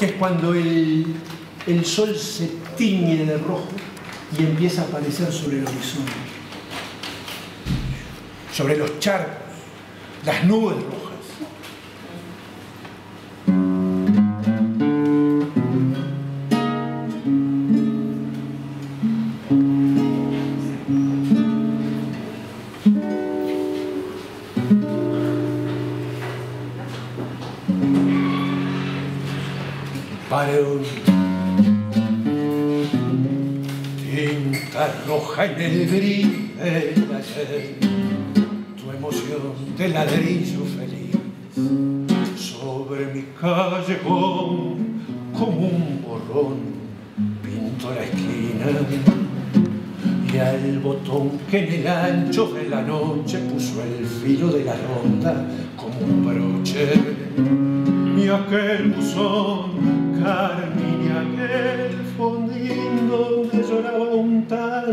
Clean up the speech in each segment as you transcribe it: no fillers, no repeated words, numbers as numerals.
que es cuando el sol se tiñe de rojo y empieza a aparecer sobre el horizonte, sobre los charcos, las nubes rojas. Tinta roja en el gris del ayer, tu emoción de ladrillo feliz sobre mi callejón, como un borrón pinto la esquina y al botón que en el ancho de la noche puso el filo de la ronda como un broche. Y aquel buzón, carmín, y aquel fondín donde lloraba un tal,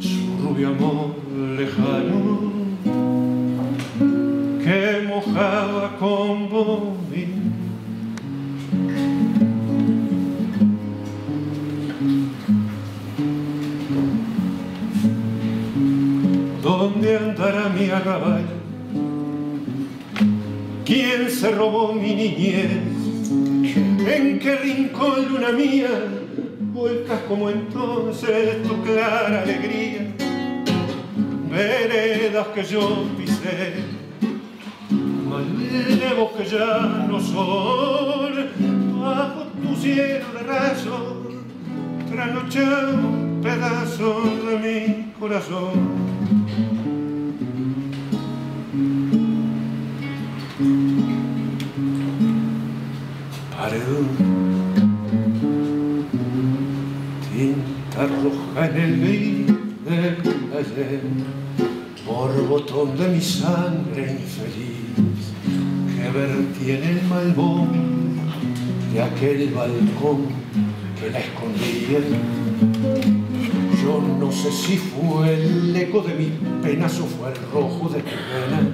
su rubio amor lejano, que mojaba con bombín. ¿Dónde andará mi arrabal? ¿Quién se robó mi niñez? ¿En qué rincón, luna mía, vuelcas como entonces tu clara alegría? Veredas que yo pisé, malevos que ya no son, bajo tu cielo de raso, trasnochado un pedazo de mi corazón. Tinta roja en el gris del ayer, por botón de mi sangre infeliz que vertí en el malvón de aquel balcón que la escondía. Yo no sé si fue el eco de mis penas o fue el rojo de tus venas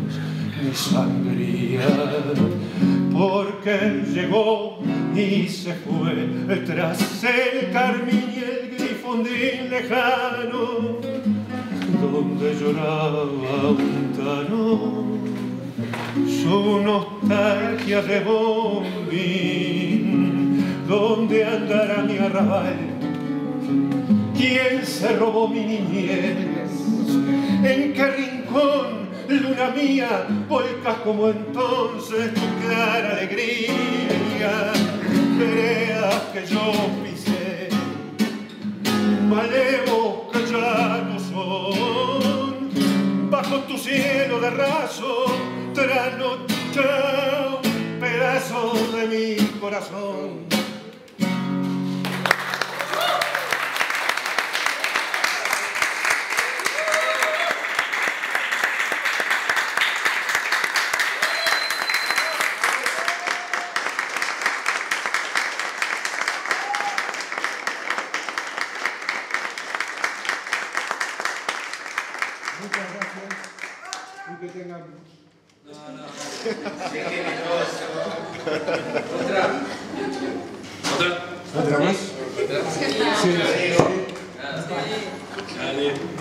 mi sangría, porque llegó y se fue tras el carmín y el grifondín lejano, donde lloraba un tanón su nostalgia de bombín. ¿Dónde andará mi arrabal? ¿Quién se robó mi niñez? ¿En qué rincón, luna mía, volcas como entonces tu clara alegría? Veredas que yo pisé, malevos que ya no son, bajo tu cielo de raso, trasnochado un pedazo de mi corazón. Muchas gracias y que tengan... No. Qué generoso. ¿Otra más? Sí. Dale.